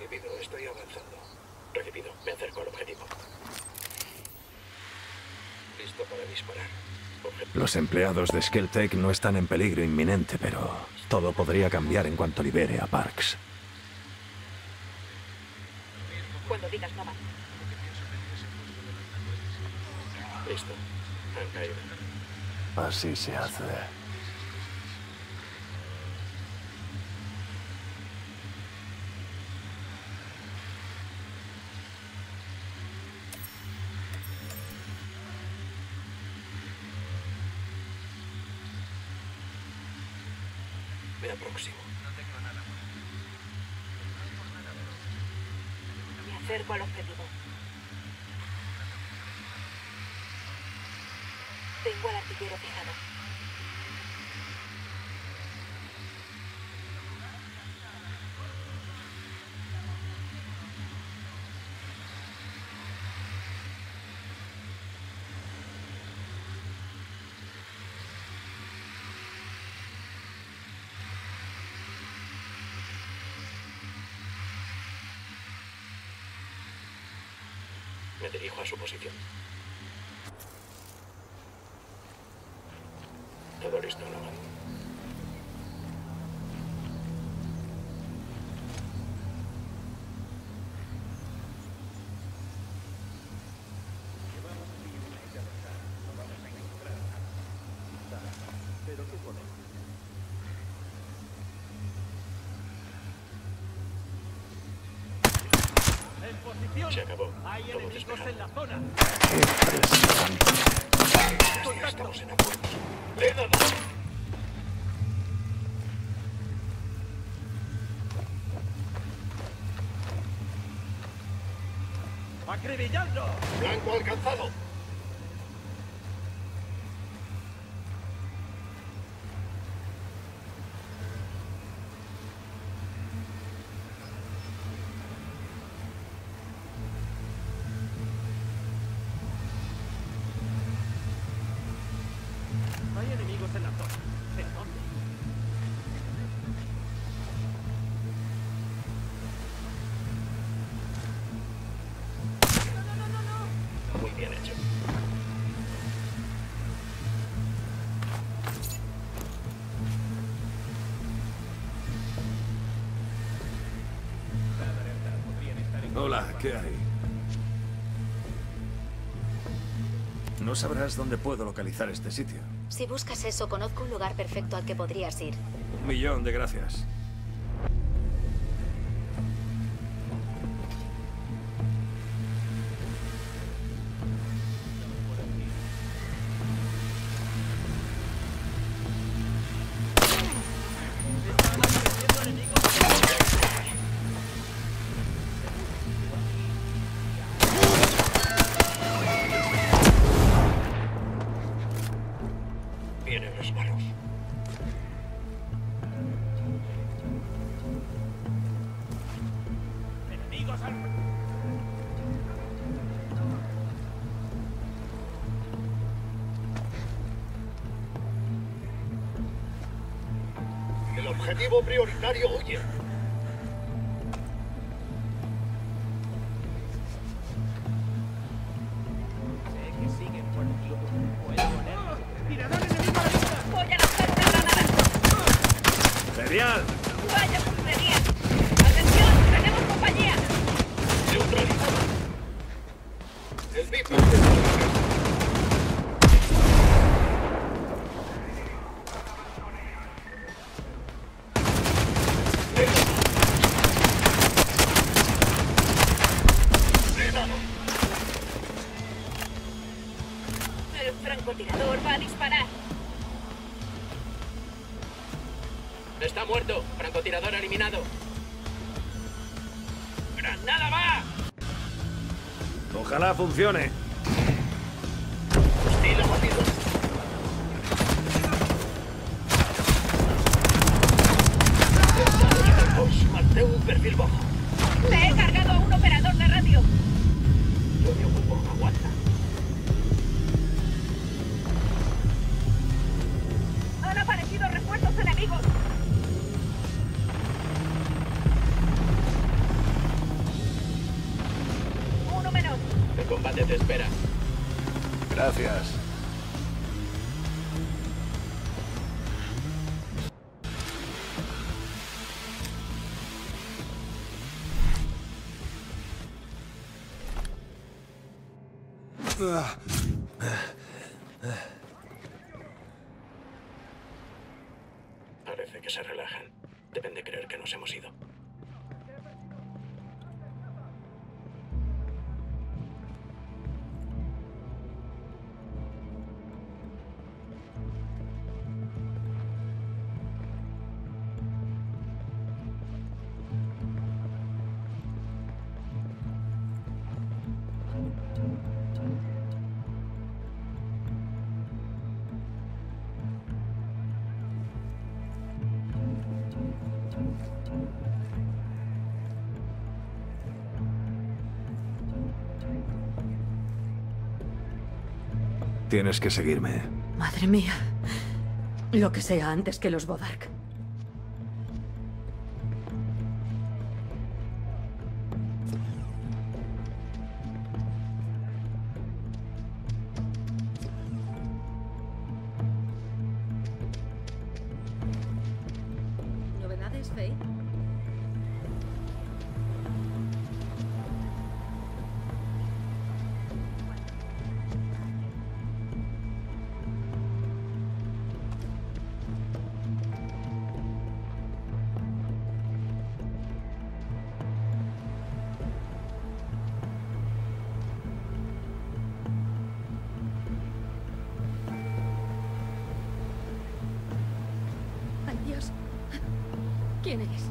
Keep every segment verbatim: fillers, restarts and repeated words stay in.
Recibido, estoy avanzando. Recibido, me acerco al objetivo. Listo para disparar. Obje- Los empleados de Skelltech no están en peligro inminente, pero todo podría cambiar en cuanto libere a Parks. Cuando digas nada. Listo, han caído. Así se hace. Me aproximo. No tengo nada. Me acerco al objetivo. Tengo al artillero fijado. Me dirijo a su posición. Todo listo, Logan. Pero qué ponen. Se acabó. Hay enemigos en la zona. Estamos en acuerdo. ¡Le dan! ¡Acribillando! ¡Blanco alcanzado! Hola, ¿qué hay? No sabrás dónde puedo localizar este sitio. Si buscas eso, conozco un lugar perfecto al que podrías ir. Un millón de gracias. El objetivo prioritario huye. francotirador va a disparar. Está muerto. Francotirador eliminado. ¡Granada va! Ojalá funcione. Hostil abatido. De un perfil bajo. Me he cargado a un operador de radio. Yo me ocupo, aguanta. Han aparecido refuerzos enemigos. Uno menos. El combate te espera. Gracias. Parece que se relajan. Deben de creer que nos hemos ido. Tienes que seguirme. Madre mía. Lo que sea antes que los Bodark. ¿Novedades, Faye? ¿Quién eres? ¡Os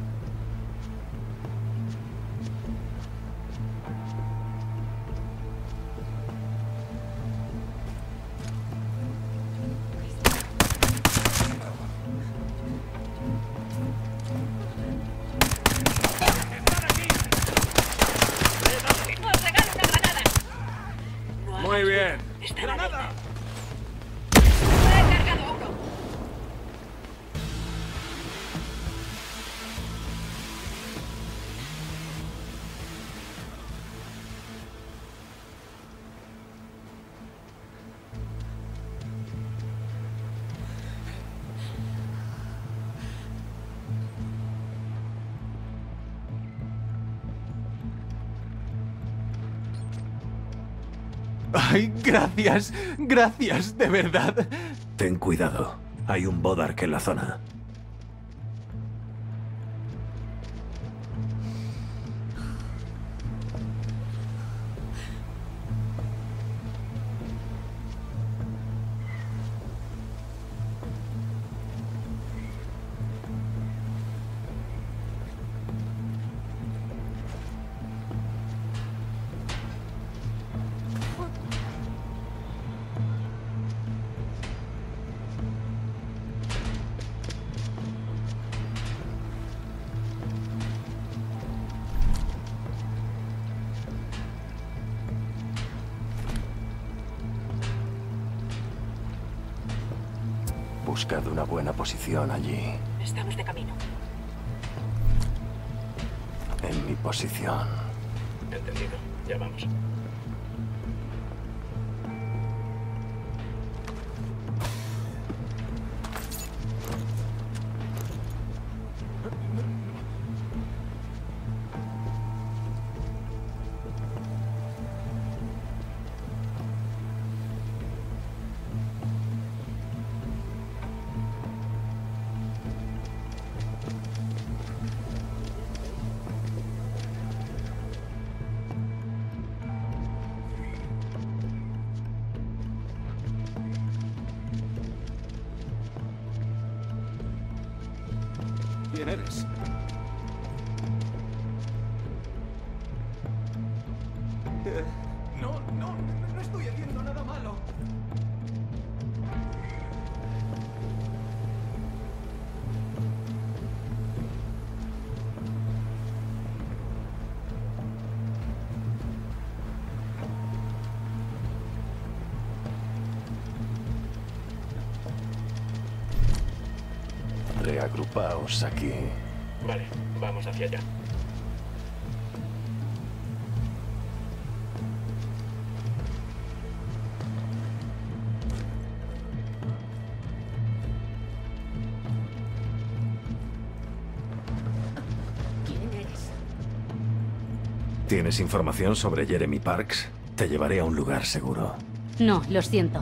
regalo una granada! Muy bien. ¡Granada! ¡Ay, gracias! ¡Gracias, de verdad! Ten cuidado. Hay un Bodark en la zona. Buscad una buena posición allí. Estamos de camino. En mi posición. Entendido. Ya vamos. ¿Quién eres? No, no, no estoy haciendo nada malo. Reagrupaos aquí. Vale, vamos hacia allá. ¿Tienes información sobre Jeremy Parks? Te llevaré a un lugar seguro. No, lo siento.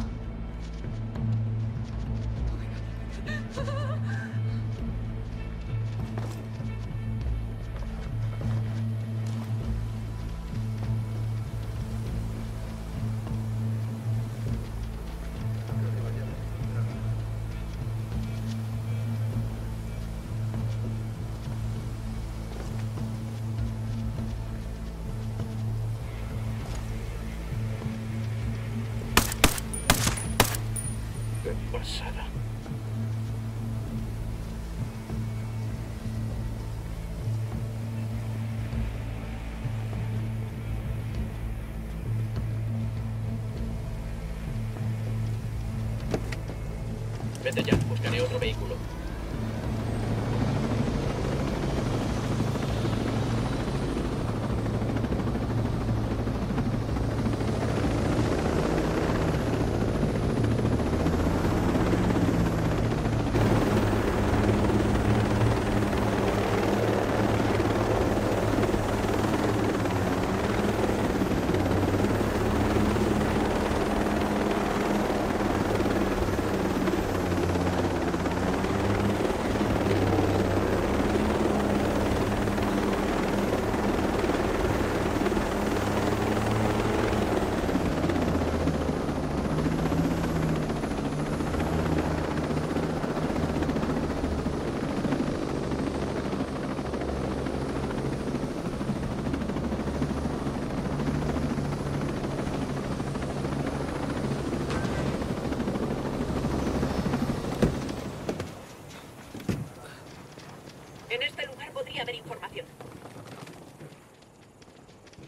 Vete ya, buscaré otro vehículo.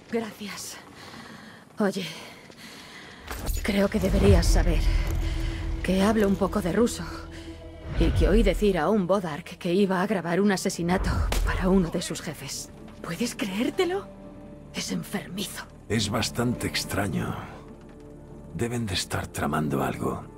Gracias. Oye, creo que deberías saber que hablo un poco de ruso y que oí decir a un Bodark que iba a grabar un asesinato para uno de sus jefes. ¿Puedes creértelo? Es enfermizo. Es bastante extraño. Deben de estar tramando algo.